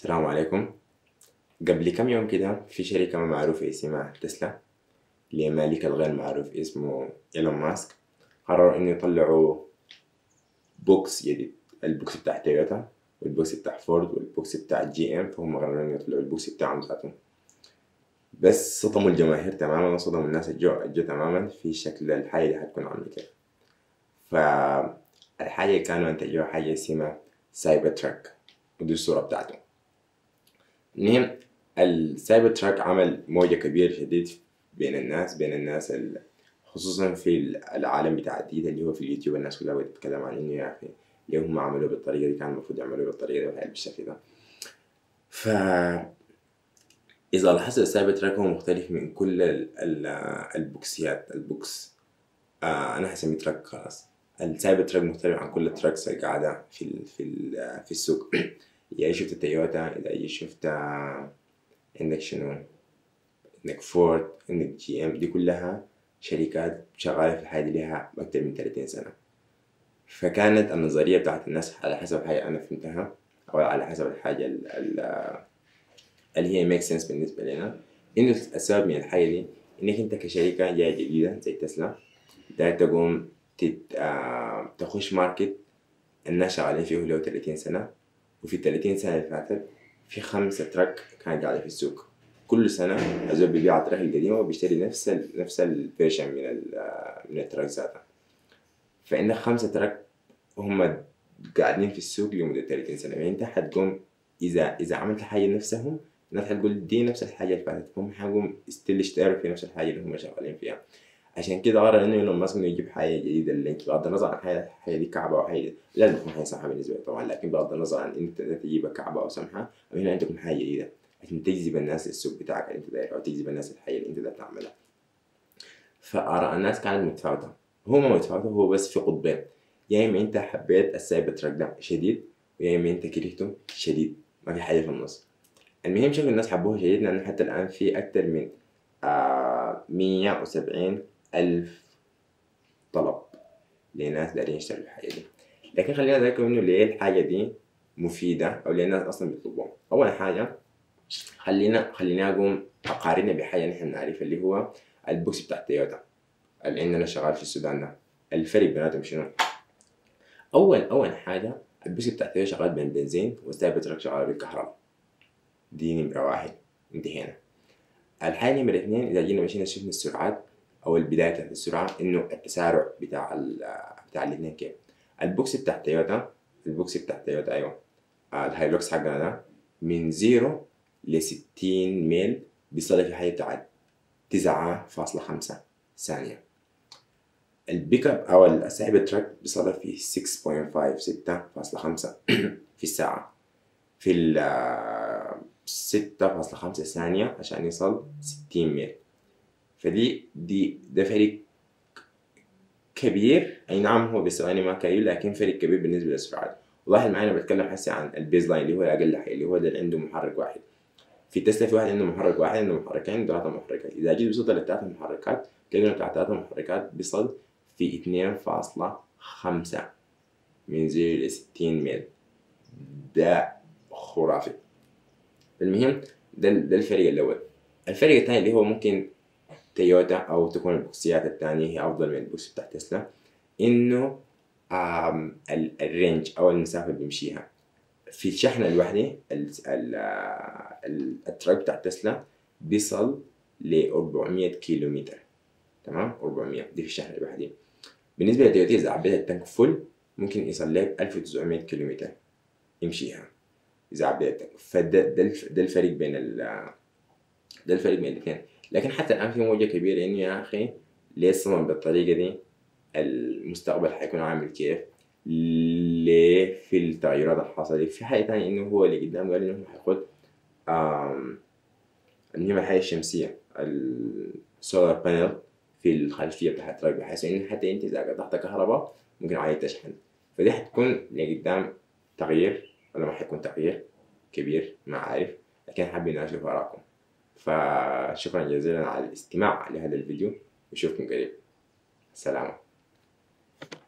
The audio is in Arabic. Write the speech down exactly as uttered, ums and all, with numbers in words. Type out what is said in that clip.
السلام عليكم. قبل كم يوم كده في شركة ما معروفة اسمها تسلا لمالك الغير معروف اسمه إيلون ماسك، قرروا إنه يطلعوا بوكس جديد. البوكس بتاع تويوتا والبوكس بتاع فورد والبوكس بتاع جي ام، فهم قرروا إنه يطلعوا البوكس بتاعهم ذاتهم، بس صدموا الجماهير تماما وصدموا الناس الجو الجو تماما في شكل الحاجة اللي هتكون عاملة كده. فالحاجة اللي كانوا انتجوها حاجة اسمها سايبر تراك، ودي الصورة بتاعته. المهم السايبر تراك عمل موجة كبيرة شديد بين الناس بين الناس خصوصا في العالم بتاع الديتا اللي هو في اليوتيوب. الناس كلها بتتكلم عن انه يا اخي ليه هم عملوه بالطريقة دي، كان المفروض يعملوه بالطريقة دي وهي بالشكل ده. ف إذا لاحظت السايبر تراك هو مختلف من كل البوكسيات. البوكس آه أنا هسميه تراك خلاص. السايبر تراك مختلف عن كل التراكس اللي قاعدة في ال في ال في السوق. إذا شفت تويوتا، إذا شفت عندك شنو، عندك فورد، عندك جي إم، دي كلها شركات شغالة في الحاجة دي لها أكتر من ثلاثين سنة. فكانت النظرية بتاعت الناس على حسب حاجة أنا فهمتها أو على حسب الحاجة ال ال اللي هي ميك سنس بالنسبة لنا، إنه السبب من الحاجة دي إنك أنت كشركة جاية جديدة زي تسلا بدأت تقوم تت... آه... تخش ماركت الناس شغالين فيه له ثلاثين سنة، وفي الثلاثين سنة اللي فاتت في خمسة تراك كانت قاعدة في السوق. كل سنة الزول بيبيع التراك القديمة وبيشتري نفس ال... نفس الفيرجن من ال... من التراك ذاتها. فإن خمسة تراك هم قاعدين في السوق لمدة ثلاثين سنة، يعني أنت حتقوم إذا إذا عملت حاجة نفسهم الناس حتقول دي نفس الحاجة اللي فاتت، فهم حيقوم ستيل يشتغلوا في نفس الحاجة اللي هم شغالين فيها. عشان كده قرر إنه إيلون ماسك إنه يجيب حاجة جديدة اللي أنت بغض النظر عن الحاجة دي كعبة أو حاجة لازم تكون حاجة سمحة بالنسبة لي طبعا، لكن بغض النظر عن أنت تجيبها كعبة أو سمحة، المهم أنت تكون حاجة جديدة عشان تجذب الناس للسوق بتاعك اللي أنت داير أو تجذب الناس للحاجة اللي أنت داير تعملها. فآراء الناس كانت متفاوتة، هو ما متفاوتة، هو بس في قطبين، يا إما أنت حبيت السايبر تراك ده شديد ويا إما أنت كرهته شديد، ما في حاجة في النص. المهم شكل الناس حبوها شديد لأنه حتى الآن في أكثر من آه مية وسبعين ألف طلب لناس دارين يشتروا الحاجة دي. لكن خلينا نذكر إنه ليه الحاجة دي مفيدة أو ليه الناس أصلا بيطلبوها. أول حاجة خلينا خلينا أقوم أقارنها بحاجة نحن نعرفها اللي هو البوكس بتاع تويوتا اللي عندنا شغال في السودان ده. الفرق بيناتهم شنو؟ أول أول حاجة البوكس بتاع تويوتا شغال بالبنزين والسايبر تراك شغال بالكهرباء. دي نمرة واحد، انتهينا. الحاجة نمرة اثنين إذا جينا مشينا شفنا السرعات أو البداية بتاعت السرعة إنه التسارع بتاع ال بتاع الاتنين كيف. البوكس بتاع تويوتا البوكس بتاع تويوتا أيوه الهايلوكس حقنا ده من زيرو لستين ميل بيصلي في حاجة بتاعت تسعة فاصلة خمسة ثانية. البيك أب أو السايبر تراك بيصلي في ستة بوينت فايف ستة فاصلة خمسة في الساعة، في ال ستة فاصلة خمسة ثانية عشان يصل ستين ميل. فدي دي ده فرق كبير، اي نعم هو بالثواني ما كبير لكن فرق كبير بالنسبه للسرعات. ولاحظ معايا انا بتكلم هسه عن البيز لاين اللي هو اقل حاجه اللي هو ده اللي عنده محرك واحد. في تسلا في واحد عنده محرك واحد، عنده محركين، عنده ثلاثه محركات. اذا جيت بصوت الثلاثه محركات كده بتاع ثلاثه محركات بيصل في اتنين فاصلة خمسة من زيرو ل ستين ميل. ده خرافي. المهم ده ده الفريق الاول. الفريق الثاني اللي هو ممكن تويوتا أو تكون البوكسيات الثانية هي أفضل من البوكس بتاع تسلا، إنه الرينج أو المسافة اللي بيمشيها. في الشحنة الوحدة التراك بتاع تسلا بيصل ل أربعمية كيلومتر، تمام؟ أربعمية دي في الشحنة الوحدة. بالنسبة لتويوتا إذا عبيت التانك فل ممكن يصل لك ألف وتسعمية كيلومتر يمشيها إذا عبيت التانك. فده ده الفرق بين ال ده الفرق بين الاثنين. لكن حتى الآن في موجة كبيرة إنه يا أخي ليه الصمم بالطريقة دي؟ المستقبل حيكون عامل كيف؟ ليه في التغيرات الحاصلة؟ في حاجة تانية إنه هو اللي قدام قال إنه هو حياخد اللي هي الحاجة الشمسية السولار بانل في الخلفية بتاعت التراك، بحيث إنه حتى أنت إذا قطعت كهرباء ممكن عادي تشحن. فدي حتكون لقدام تغيير ولا ما حيكون تغيير كبير؟ ما عارف، لكن حابين أشوف آراءكم. فشكرا جزيلا على الاستماع لهذا الفيديو، واشوفكم قريب. سلام.